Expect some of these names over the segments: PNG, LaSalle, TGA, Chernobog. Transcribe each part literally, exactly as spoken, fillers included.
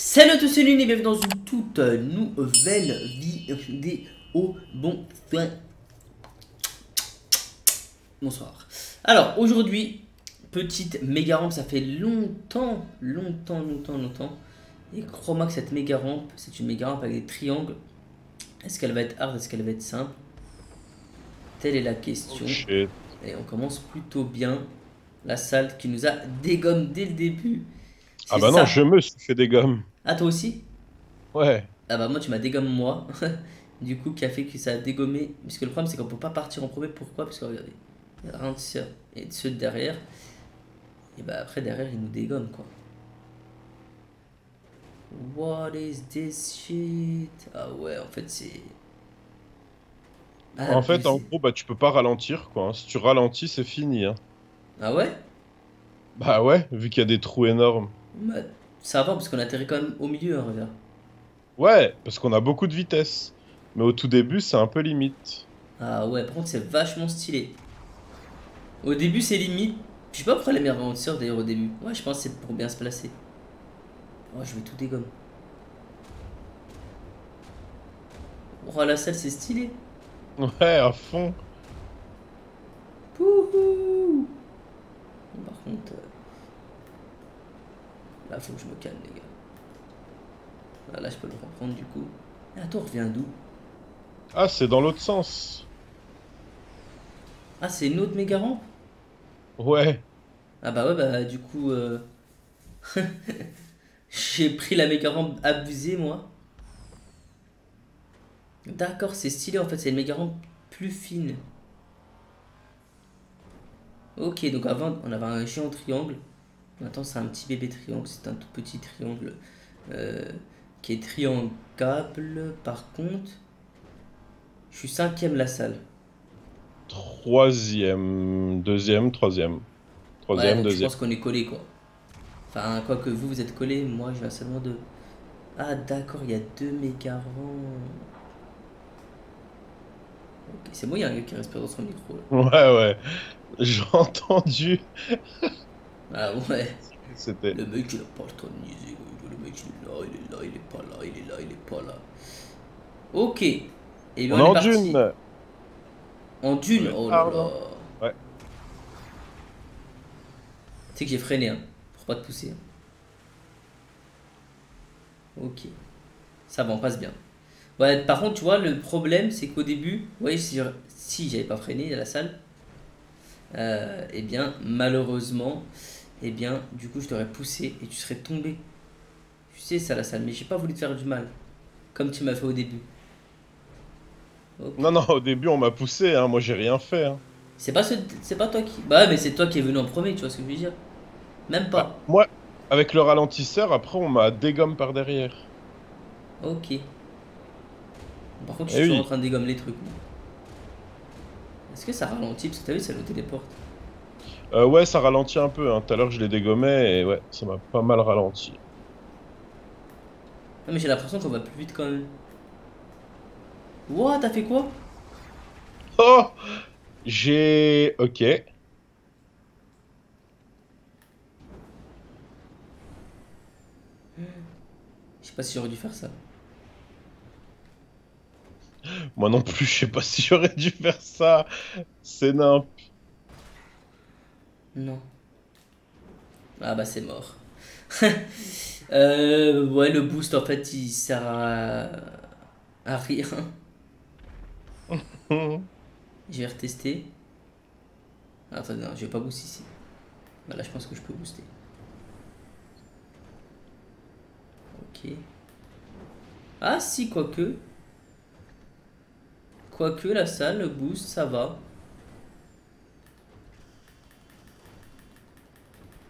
Salut à tous, c'est Lune et bienvenue dans une toute nouvelle vidéo. Bonsoir. Bonsoir. Alors aujourd'hui, petite méga rampe, ça fait longtemps, longtemps, longtemps, longtemps. Et crois-moi que cette méga rampe, c'est une méga rampe avec des triangles. Est-ce qu'elle va être hard, est-ce qu'elle va être simple? Telle est la question. Oh, et on commence plutôt bien. LaSalle qui nous a dégomme dès le début. Ah bah ça. Non, je me suis fait dégomme. Ah toi aussi? Ouais. Ah bah moi tu m'as dégomme moi. Du coup qui a fait que ça a dégommé. Puisque le problème c'est qu'on peut pas partir en premier. Pourquoi? Parce que regardez, il y a un de ceux, et de ceux de derrière. Et bah après derrière il nous dégomme quoi. What is this shit? Ah ouais en fait c'est... Ah, en fait en gros bah tu peux pas ralentir quoi. Si tu ralentis c'est fini hein. Ah ouais? Bah ouais, vu qu'il y a des trous énormes. Bah, ça va parce qu'on atterrit quand même au milieu, hein, regarde. Ouais, parce qu'on a beaucoup de vitesse. Mais au tout début, c'est un peu limite. Ah ouais, par contre, c'est vachement stylé. Au début, c'est limite. Je sais pas pourquoi les meilleurs ralentisseurs d'ailleurs au début. Ouais, je pense que c'est pour bien se placer. Oh, je vais tout dégommer. Oh, la salle, c'est stylé. Ouais, à fond. Pouhou. Par contre... Euh... Là, faut que je me calme, les gars. Là, là je peux le reprendre, du coup. Et attends, on revient d'où? Ah, c'est dans l'autre sens. Ah, c'est une autre méga rampe? Ouais. Ah bah ouais, bah du coup... Euh... J'ai pris la méga rampe abusée, moi. D'accord, c'est stylé, en fait. C'est une méga rampe plus fine. Ok, donc avant, on avait un géant triangle. Maintenant, c'est un petit bébé triangle, c'est un tout petit triangle euh, qui est triangable. Par contre, je suis cinquième LaSalle. Troisième, deuxième, troisième. Troisième, ouais, deuxième. Je pense qu'on est collé quoi. Enfin, quoi que vous, vous êtes collé, moi j'ai seulement deux. Ah, d'accord, il y a deux méga rangs. Ok, c'est bon, il y a un gars qui respire dans son micro. Là. Ouais, ouais, j'ai entendu. Ah ouais, c'était... Le mec il a pas le temps de niaiser, le mec il est là, il est là, il est pas là, il est là, il est pas là. Ok, et bien on, on est en parti. Dune. En dune, oh là là. Ouais. Tu sais que j'ai freiné, hein, pour pas te pousser. Hein. Ok, ça va, on passe bien. Ouais, par contre, tu vois, le problème c'est qu'au début, vous voyez, si, si j'avais pas freiné à LaSalle, euh, et bien malheureusement... Et eh bien, du coup, je t'aurais poussé et tu serais tombé. Tu sais ça, LaSalle, mais j'ai pas voulu te faire du mal. Comme tu m'as fait au début. Okay. Non, non, au début, on m'a poussé, hein. Moi, j'ai rien fait. Hein. C'est pas, ce... pas toi qui... Bah ouais, mais c'est toi qui es venu en premier, tu vois ce que je veux dire. Même pas. Bah, moi, avec le ralentisseur, après, on m'a dégomme par derrière. Ok. Par contre, je suis oui. en train de dégommer les trucs. Est-ce que ça ralentit? Parce que t'as vu, ça nous téléporte. Euh, ouais, ça ralentit un peu, hein. Tout à l'heure je les dégommais et ouais, ça m'a pas mal ralenti. Non mais j'ai l'impression qu'on va plus vite quand même. Wouah, t'as fait quoi? Oh, j'ai... Ok. Je sais pas si j'aurais dû faire ça. Moi non plus, je sais pas si j'aurais dû faire ça. C'est nimp. Non. Ah bah c'est mort. euh, ouais, le boost en fait il sert à, à rien. Je vais retester. Ah, attendez, non, je vais pas boost ici. Bah, là je pense que je peux booster. Ok. Ah si, quoique. Quoique LaSalle, le boost ça va.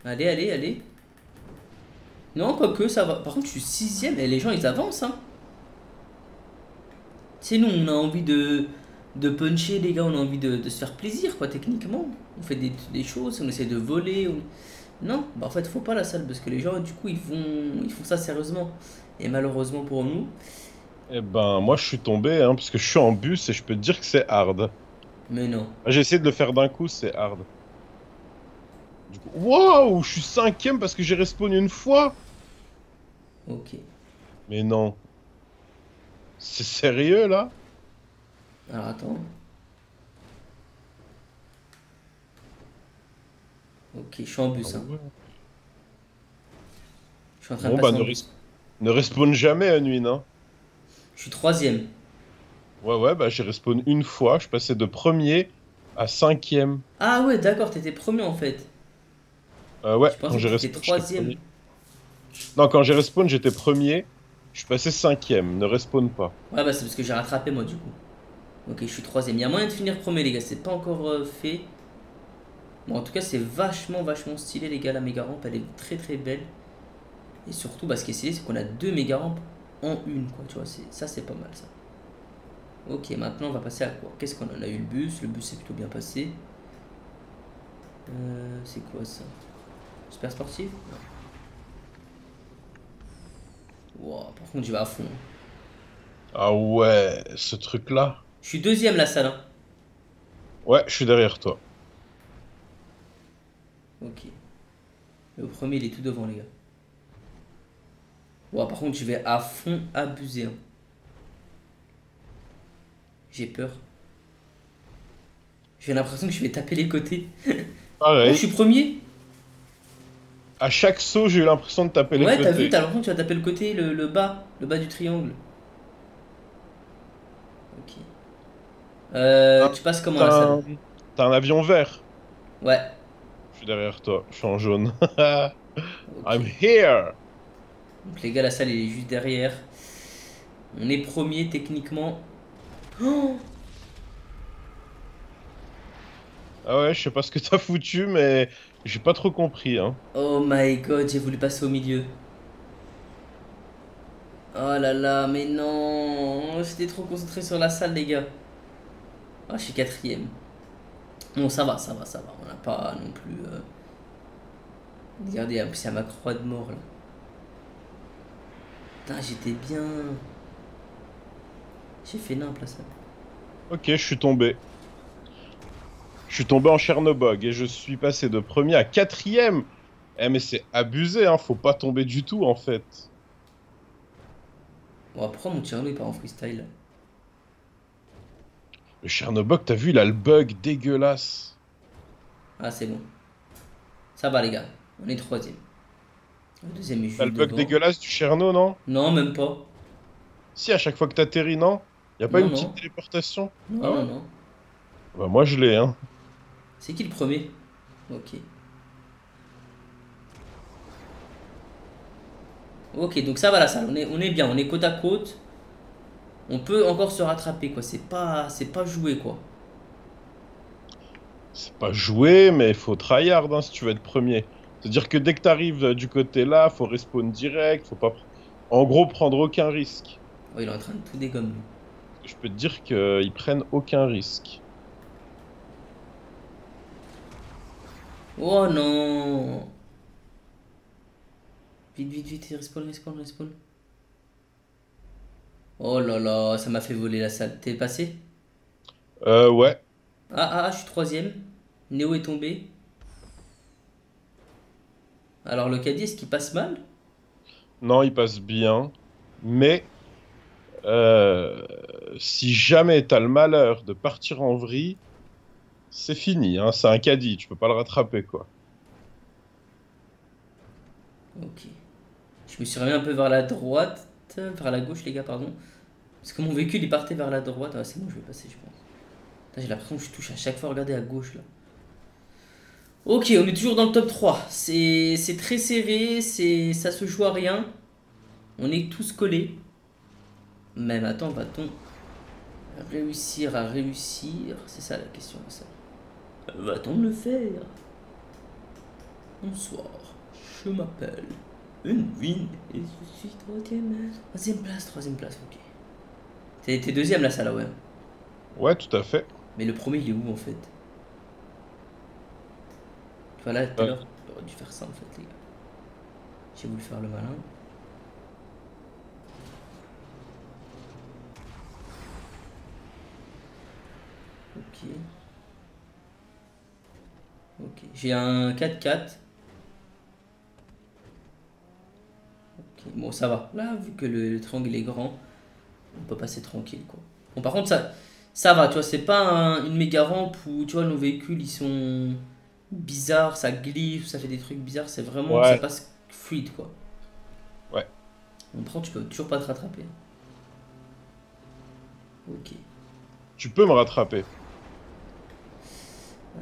Allez, allez, allez. Non, quoique, ça va. Par contre, je suis sixième et les gens, ils avancent, hein. Tu sais, nous, on a envie de, de puncher, les gars. On a envie de, de se faire plaisir, quoi, techniquement. On fait des, des choses, on essaie de voler. On... Non, bah, en fait, faut pas LaSalle parce que les gens, du coup, ils font, ils font ça sérieusement. Et malheureusement pour nous... Eh ben, moi, je suis tombé, hein, parce que je suis en bus et je peux te dire que c'est hard. Mais non. J'ai essayé de le faire d'un coup, c'est hard. Waouh, je suis cinquième parce que j'ai respawn une fois. Ok. Mais non. C'est sérieux, là? Alors, attends. Ok, je suis en bus. Ah, hein. Ouais. Je suis en train bon, de passer bah, en ne, bus. Res ne respawn jamais à nuit, non? Je suis troisième. Ouais, ouais, bah j'ai respawn une fois. Je passais de premier à cinquième. Ah ouais, d'accord, t'étais premier en fait. Euh, ouais, je quand j'ai respawn, troisième. Non, quand j'ai respawn, j'étais premier. Je suis passé cinquième, ne respawn pas. Ouais, bah c'est parce que j'ai rattrapé moi du coup. Ok, je suis troisième. Il y a moyen de finir premier, les gars, c'est pas encore euh, fait. Bon, en tout cas, c'est vachement, vachement stylé, les gars. La méga rampe, elle est très, très belle. Et surtout, bah, ce qui est stylé, c'est qu'on a deux méga rampes en une, quoi. Tu vois, ça, c'est pas mal, ça. Ok, maintenant, on va passer à quoi? Qu'est-ce qu'on en a eu? Le bus. Le bus s'est plutôt bien passé. Euh, c'est quoi ça? Super sportif? Wow, par contre, j'y vais à fond. Hein. Ah ouais, ce truc-là. Je suis deuxième, la salle. Hein. Ouais, je suis derrière toi. Ok. Le premier, il est tout devant, les gars. Wow, par contre, je vais à fond abuser. Hein. J'ai peur. J'ai l'impression que je vais taper les côtés. Ah ouais. Moi, je suis premier. À chaque saut, j'ai eu l'impression de taper les ouais, côtés. Ouais, t'as vu, t'as l'impression que tu vas taper le côté, le, le bas. Le bas du triangle. Ok. Euh, ah, tu passes comment là, ça? T'as un avion vert. Ouais. Je suis derrière toi, je suis en jaune. Okay. I'm here. Donc les gars, la salle elle est juste derrière. On est premier techniquement. Oh ah ouais, je sais pas ce que t'as foutu, mais j'ai pas trop compris. Hein. Oh my god, j'ai voulu passer au milieu. Oh là là, mais non. J'étais trop concentré sur la salle, les gars. Ah, oh, je suis quatrième. Bon, ça va, ça va, ça va. On n'a pas non plus. Euh... Regardez, en plus, il y a ma croix de mort là. Putain, j'étais bien. J'ai fait n'importe quoi. Ok, je suis tombé. Je suis tombé en Chernobog et je suis passé de premier à quatrième. Eh, mais c'est abusé, hein. Faut pas tomber du tout en fait. On va prendre mon Chernobog par en freestyle. Le Chernobog, t'as vu, il a le bug dégueulasse. Ah, c'est bon. Ça va, les gars. On est troisième. Le deuxième est juste. T'as le bug dégueulasse du Cherno, non? Non, même pas. Si, à chaque fois que t'atterris, non? Y'a pas une petite téléportation? Non, non, non. Bah, moi, je l'ai, hein. C'est qui le premier? Ok. Ok, donc ça va, la salle. On est, on est bien. On est côte à côte. On peut encore se rattraper, quoi. C'est pas, c'est pas joué, quoi. C'est pas joué, mais il faut tryhard, hein, si tu veux être premier. C'est-à-dire que dès que t'arrives du côté là, faut respawn direct, faut pas... En gros, prendre aucun risque. Oh, il est en train de tout dégommer. Je peux te dire qu'ils prennent aucun risque. Oh non! Vite, vite, vite, respawn, respawn, respawn. Oh là là, ça m'a fait voler la salle. T'es passé? Euh, ouais. Ah, ah, ah, je suis troisième. Néo est tombé. Alors, le caddie, est-ce qu'il passe mal? Non, il passe bien. Mais, euh, si jamais t'as le malheur de partir en vrille, c'est fini, hein. C'est un caddie, tu peux pas le rattraper, quoi. Ok. Je me suis remis un peu vers la droite. Vers la gauche, les gars, pardon. Parce que mon véhicule il partait vers la droite. Ah, c'est bon, je vais passer, je pense. J'ai l'impression que je touche à chaque fois. Regardez à gauche là. Ok, on est toujours dans le top trois. C'est très serré. Ça se joue à rien. On est tous collés. Même attends, va-t-on réussir à réussir? C'est ça la question. Va-t-on le faire? Bonsoir, je m'appelle. Une win et je suis troisième. Troisième place, troisième place, ok. T'es deuxième la salle, ouais. Ouais, tout à fait. Mais le premier, il est où en fait? Tu vois là, tout à l'heure, j'aurais dû faire ça en fait, les gars. J'ai voulu faire le malin. Ok. Ok, j'ai un quatre quatre. Bon, bon, ça va. Là, vu que le, le triangle est grand, on peut passer tranquille, quoi. Bon, par contre, ça, ça va, tu vois, c'est pas un, une méga rampe où, tu vois, nos véhicules, ils sont bizarres, ça glisse, ça fait des trucs bizarres, c'est vraiment, ouais. Ça passe fluide, quoi. Ouais. On prend, tu peux toujours pas te rattraper. Ok. Tu peux me rattraper.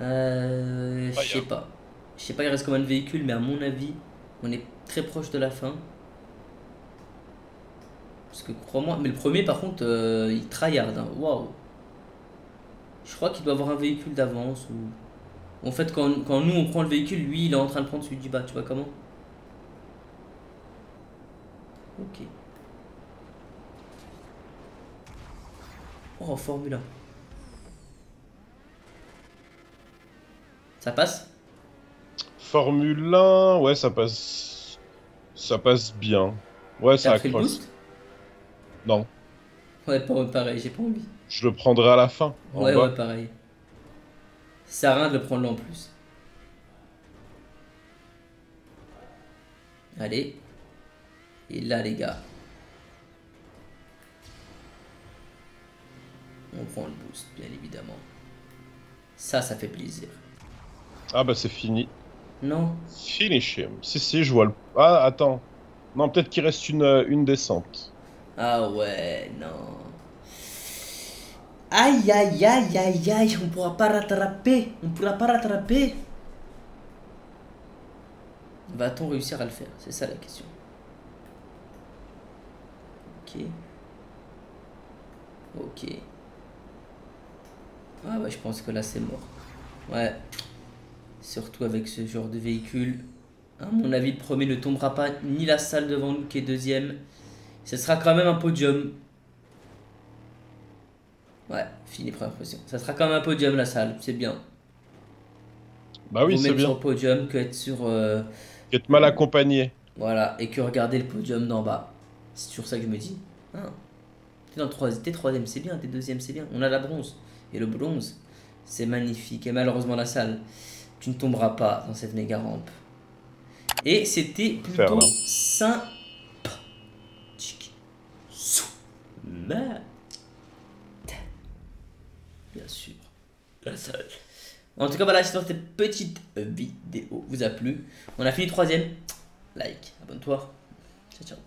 Euh... Je sais pas. Je sais pas, il reste combien de véhicules, mais à mon avis, on est très proche de la fin. Parce que crois-moi... Mais le premier, par contre, euh, il tryhard. Hein. Waouh. Je crois qu'il doit avoir un véhicule d'avance. Ou... En fait, quand, quand nous, on prend le véhicule, lui, il est en train de prendre celui du bas. Tu vois comment? Ok. Oh, Formule un. Ça passe? Formule un, ouais, ça passe. Ça passe bien. Ouais, ça accroche. T'as pris le boost ? Non. Ouais, pareil, j'ai pas envie. Je le prendrai à la fin. Ouais, ouais, pareil. Ça sert à rien de le prendre là en plus. Allez. Et là, les gars. On prend le boost, bien évidemment. Ça, ça fait plaisir. Ah bah c'est fini. Non. Finish him. Si, si, je vois le... Ah, attends. Non, peut-être qu'il reste une, une descente. Ah ouais, non. Aïe, aïe, aïe, aïe, aïe, on pourra pas rattraper. On pourra pas rattraper. Va-t-on réussir à le faire? C'est ça la question. Ok. Ok. Ah bah je pense que là c'est mort. Ouais. Surtout avec ce genre de véhicule. À mon avis, le premier ne tombera pas, ni la salle devant nous qui est deuxième. Ce sera quand même un podium. Ouais, fini première position. Ça sera quand même un podium, la salle, c'est bien. Bah oui, c'est bien. Sur podium que être sur... Euh, que être mal accompagné. Voilà, et que regarder le podium d'en bas. C'est toujours ça que je me dis. Ah. T'es dans le troisième, t'es troisième, c'est bien, t'es deuxième, c'est bien. On a la bronze. Et le bronze, c'est magnifique. Et malheureusement, la salle... Tu ne tomberas pas dans cette méga rampe. Et c'était plutôt sympa. Bien sûr. En tout cas, voilà, j'espère que cette petite vidéo vous a plu. On a fini troisième. Like, abonne-toi. Ciao, ciao.